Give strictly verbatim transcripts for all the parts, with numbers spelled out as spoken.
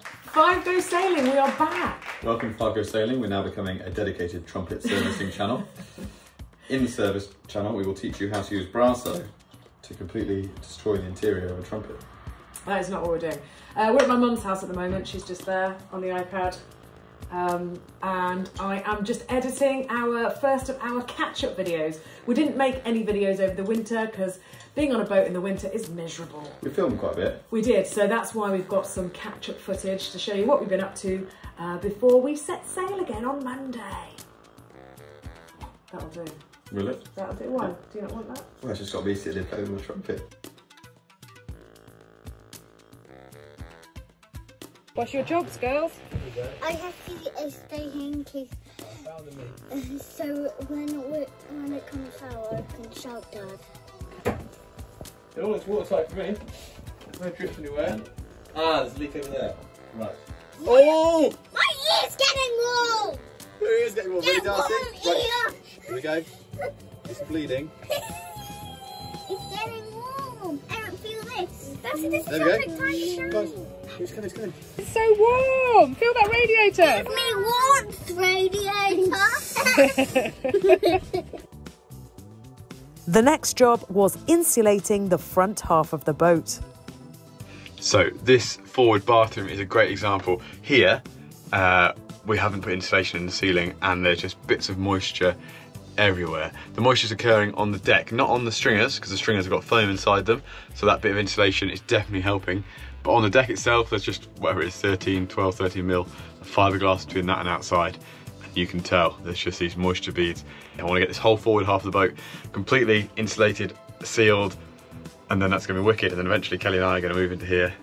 Five Go Sailing, we are back. Welcome to Five Go Sailing. We're now becoming a dedicated trumpet servicing channel. In the service channel, we will teach you how to use Brasso to completely destroy the interior of a trumpet. That is not what we're doing. Uh, we're at my mum's house at the moment. She's just there on the iPad. Um, and I am just editing our first of our catch-up videos. We didn't make any videos over the winter because being on a boat in the winter is miserable. We filmed quite a bit. We did, so that's why we've got some catch-up footage to show you what we've been up to uh, before we set sail again on Monday. That'll do. Will it? That'll do. Why? Yeah. Do you not want that? Well, it's just got to be sitting and playing on the trumpet. What's your jobs, girls? I have to stay here in case. So when, when it comes out, I can shout, Dad. Oh, it's watertight for me. There's no drift anywhere. Ah, there's a leak over there. Right. Oh! My ear's getting warm! Your ear's getting warm. Get warm, right. Here we go. It's bleeding. It's getting warm. I don't feel this. That's this there is perfect time to shine. It's coming, it's coming. It's so warm. Feel that radiator. Give me warmth, radiator. The next job was insulating the front half of the boat. So this forward bathroom is a great example. Here, uh, we haven't put insulation in the ceiling and there's just bits of moisture everywhere. The moisture is occurring on the deck, not on the stringers, because the stringers have got foam inside them, so that bit of insulation is definitely helping. But on the deck itself, there's just whatever it is, thirteen, twelve, thirteen mil of fiberglass between that and outside. And you can tell there's just these moisture beads. I want to get this whole forward half of the boat completely insulated, sealed, and then that's going to be wicked. And then eventually Kelly and I are going to move into here.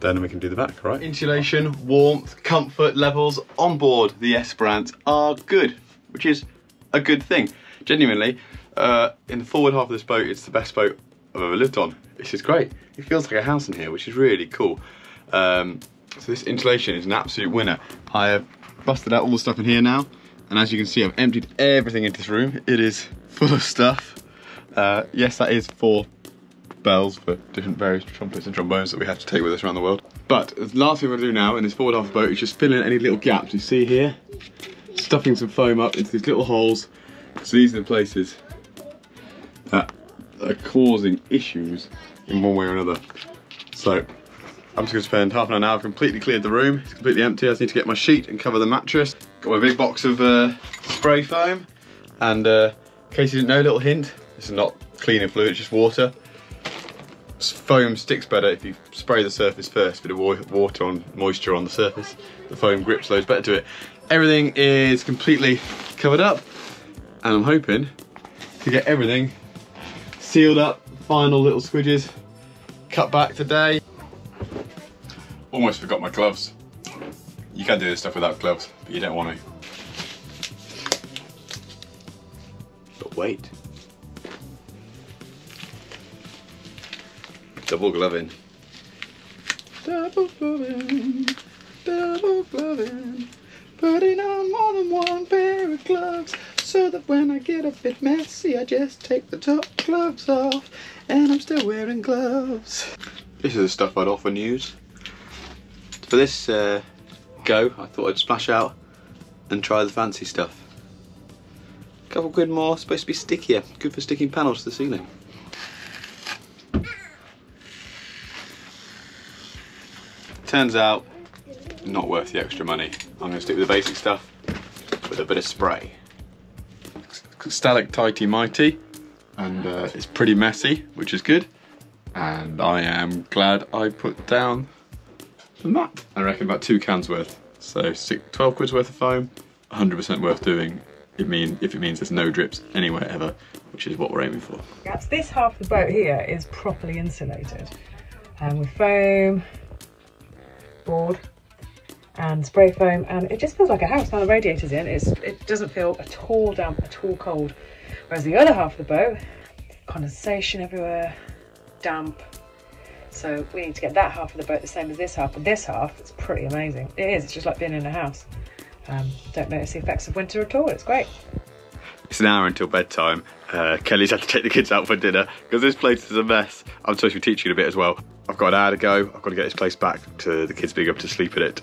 Then we can do the back, right? Insulation, warmth, comfort levels on board the Esperance are good, which is a good thing. Genuinely, uh, in the forward half of this boat, it's the best boat I've ever lived on. This is great. It feels like a house in here, which is really cool. Um, so this insulation is an absolute winner. I have busted out all the stuff in here now, and as you can see, I've emptied everything into this room. It is full of stuff. Uh, yes, that is four bells for different various trumpets and trombones that we have to take with us around the world. But the last thing we're gonna do now in this forward half of the boat is just fill in any little gaps you see here, stuffing some foam up into these little holes. So these are the places that are causing issues in one way or another. So I'm just gonna spend half an hour. I've completely cleared the room. It's completely empty. I just need to get my sheet and cover the mattress. Got my big box of uh, spray foam. And uh, in case you didn't know, little hint, this is not cleaning fluid, it's just water. Foam sticks better if you spray the surface first, a bit of water on, moisture on the surface. The foam grips loads better to it. Everything is completely covered up. And I'm hoping to get everything sealed up, final little squidges cut back today. Almost forgot my gloves. You can do this stuff without gloves, but you don't want to. But wait. Double gloving. Double gloving, double gloving. Putting on more than one pair of gloves, so that when I get a bit messy, I just take the top gloves off, and I'm still wearing gloves. This is the stuff I'd often use. For this uh, go, I thought I'd splash out and try the fancy stuff. A couple good more, supposed to be stickier, good for sticking panels to the ceiling. Turns out, not worth the extra money. I'm gonna stick with the basic stuff with a bit of spray. Stalactitey mighty, and uh, it's pretty messy, which is good, and I am glad I put down the mat. I reckon about two cans worth, so six, twelve quid's worth of foam, one hundred percent worth doing it mean, if it means there's no drips anywhere ever, which is what we're aiming for. This half of the boat here is properly insulated, and with foam, board, and spray foam, and it just feels like a house. Now the radiator's in, it's, it doesn't feel at all damp, at all cold. Whereas the other half of the boat, condensation everywhere, damp. So we need to get that half of the boat the same as this half, but this half, it's pretty amazing. It is, it's just like being in a house. Um, don't notice the effects of winter at all, it's great. It's an hour until bedtime. Uh, Kelly's had to take the kids out for dinner because this place is a mess. I'm supposed to be teaching a bit as well. I've got an hour to go. I've got to get this place back to the kids being able to sleep in it.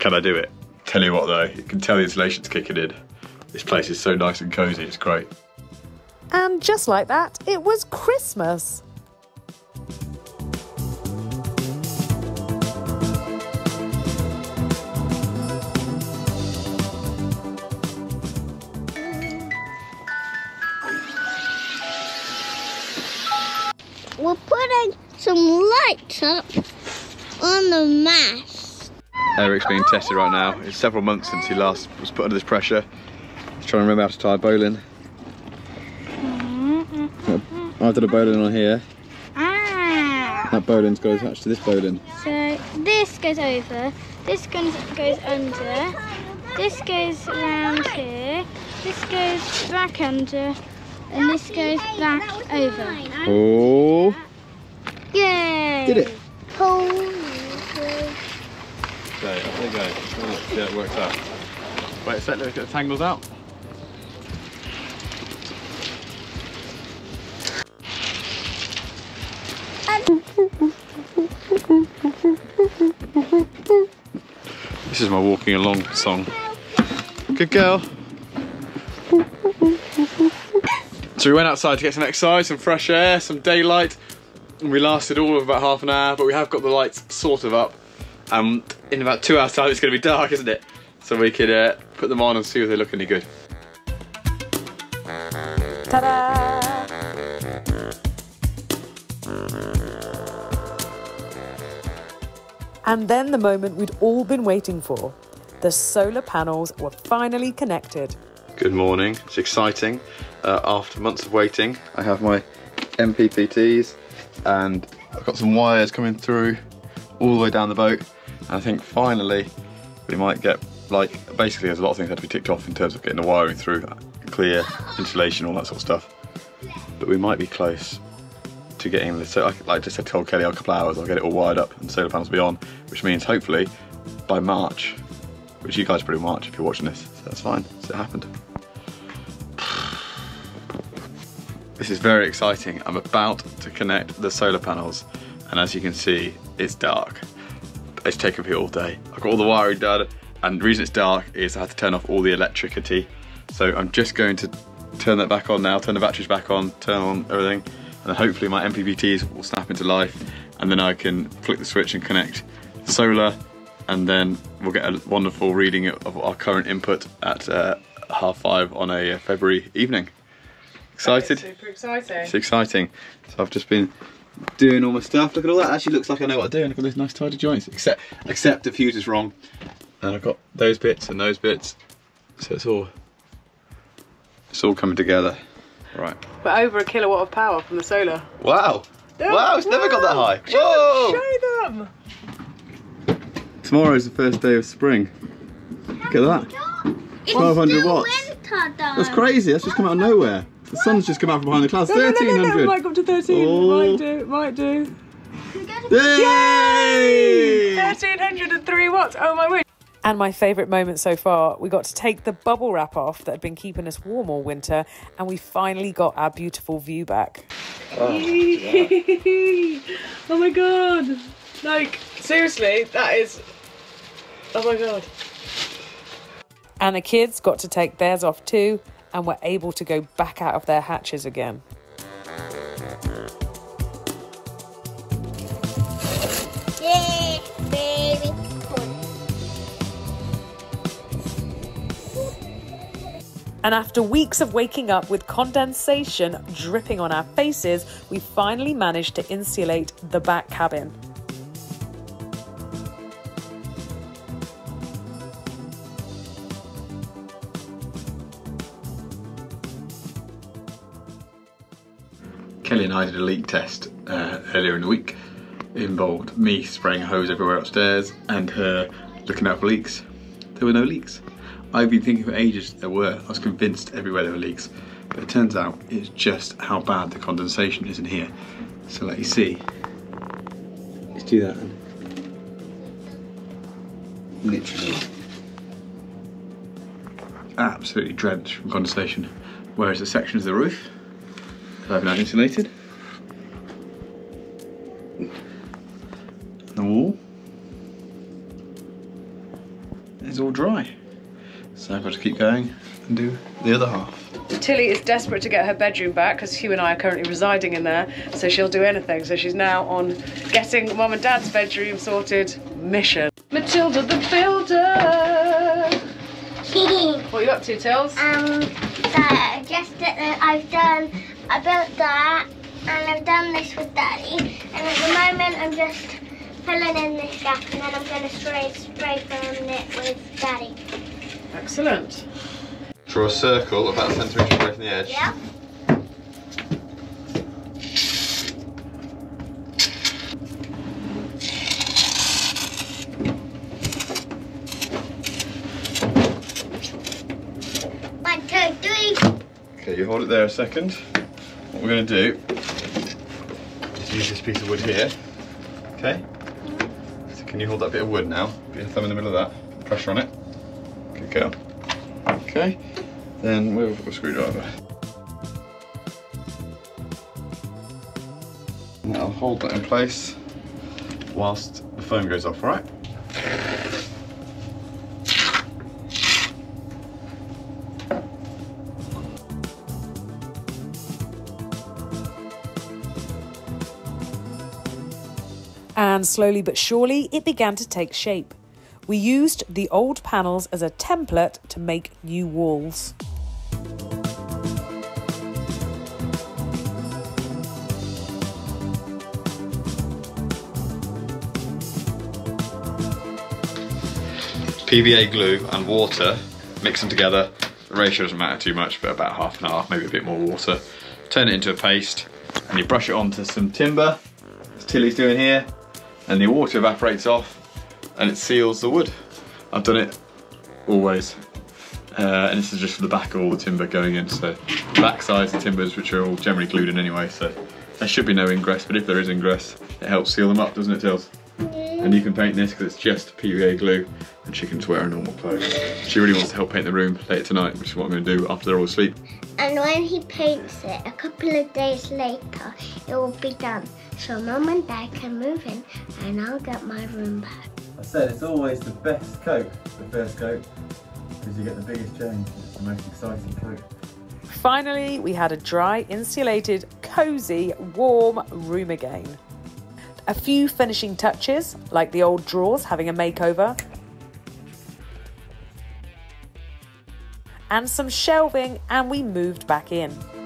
Can I do it? Tell you what though, you can tell the insulation's kicking in. This place is so nice and cozy, it's great. And just like that, it was Christmas. We're putting some lights up on the mast. Eric's being tested right now. It's several months since he last was put under this pressure. He's trying to remember how to tie a bowline. I've done a bowline on here. Ah. That bowline's got attached to this bowline. So this goes over, this goes under, this goes round here, this goes back under, and this goes back over. Oh! Yay! Did it! Oh! There you go. Yeah, it worked out. Wait a sec, let's get the tangles out. This is my walking along song. Good girl. So we went outside to get some exercise, some fresh air, some daylight, and we lasted all of about half an hour, but we have got the lights sort of up, and um, in about two hours time it's going to be dark, isn't it? So we could uh, put them on and see if they look any good. Ta-da! And then the moment we'd all been waiting for. The solar panels were finally connected. Good morning, it's exciting. Uh, after months of waiting, I have my M P P Ts and I've got some wires coming through all the way down the boat. And I think finally we might get, like, basically there's a lot of things that have to be ticked off in terms of getting the wiring through, clear, insulation, all that sort of stuff. But we might be close to getting this. So, like I just said, told Kelly, I'll couple hours, I'll get it all wired up and solar panels will be on, which means hopefully by March, which you guys are probably March if you're watching this, so that's fine, so it happened. This is very exciting. I'm about to connect the solar panels, and as you can see, it's dark. It's taken me all day. I've got all the wiring done, and the reason it's dark is I had to turn off all the electricity. So I'm just going to turn that back on now, turn the batteries back on, turn on everything, and hopefully my M P P Ts will snap into life, and then I can flick the switch and connect solar, and then we'll get a wonderful reading of our current input at uh, half five on a February evening. Excited? Super exciting. It's exciting. So I've just been doing all my stuff. Look at all that. It actually looks like I know what I'm doing. I've got those nice tidy joints, except except the fuse is wrong, and I've got those bits and those bits. So it's all it's all coming together. Right. We're over a kilowatt of power from the solar. Wow. Yeah. Wow, it's wow. Never got that high. Whoa! Show them. Tomorrow's the first day of spring. Look at that. twelve hundred watts. Winter, that's crazy. That's just come out of nowhere. The sun's just come out from behind the clouds. No, thirteen hundred. No, no, no, no. It might go up to thirteen. Oh. Might do. It might do. Yay! Yay! thirteen oh three watts. Oh my word. And my favourite moment so far, we got to take the bubble wrap off that had been keeping us warm all winter, and we finally got our beautiful view back. Oh, wow. Oh my god. Like, seriously, that is... Oh my god. And the kids got to take theirs off too, and were able to go back out of their hatches again. Yeah, baby. And after weeks of waking up with condensation dripping on our faces, we finally managed to insulate the back cabin. Kelly and I did a leak test uh, earlier in the week. It involved me spraying a hose everywhere upstairs and her looking out for leaks. There were no leaks. I've been thinking for ages there were. I was convinced everywhere there were leaks, but it turns out it's just how bad the condensation is in here. So let you see. Let's do that then. Literally. Absolutely drenched from condensation. Whereas the sections of the roof that I've now insulated is all dry. So I've got to keep going and do the other half. Tilly is desperate to get her bedroom back because Hugh and I are currently residing in there, so she'll do anything. So she's now on getting Mum and Dad's bedroom sorted mission. Matilda the Builder! What are you up to, Tills? Um, so just that I've done, I built that, and I've done this with Daddy, and at the moment I'm just filling in this gap, and then I'm going to spray, spray film it with Daddy. Excellent. Draw a circle about a centimetre away from the edge. Yeah. One, two, three. Okay, you hold it there a second. What we're going to do is use this piece of wood here. Okay. Yeah. So can you hold that bit of wood now? Put your thumb in the middle of that. Pressure on it. Good girl. Okay. Then we'll have a screwdriver. And that'll hold that in place whilst the foam goes off, right? And slowly but surely, it began to take shape. We used the old panels as a template to make new walls. P V A glue and water, mix them together. The ratio doesn't matter too much, but about half and half, maybe a bit more water. Turn it into a paste and you brush it onto some timber, as Tilly's doing here, and the water evaporates off. And it seals the wood. I've done it always. Uh, and this is just for the back of all the timber going in. So the back sides of the timbers, which are all generally glued in anyway, so there should be no ingress, but if there is ingress, it helps seal them up, doesn't it, Tills? Mm. And you can paint this because it's just P V A glue and she can just wear her normal clothes. She really wants to help paint the room later tonight, which is what I'm gonna do after they're all asleep. And when he paints it, a couple of days later, it will be done. So Mum and Dad can move in and I'll get my room back. I said it's always the best coat, the first coat, because you get the biggest change, it's the most exciting coat. Finally, we had a dry, insulated, cosy, warm room again. A few finishing touches, like the old drawers having a makeover, and some shelving, and we moved back in.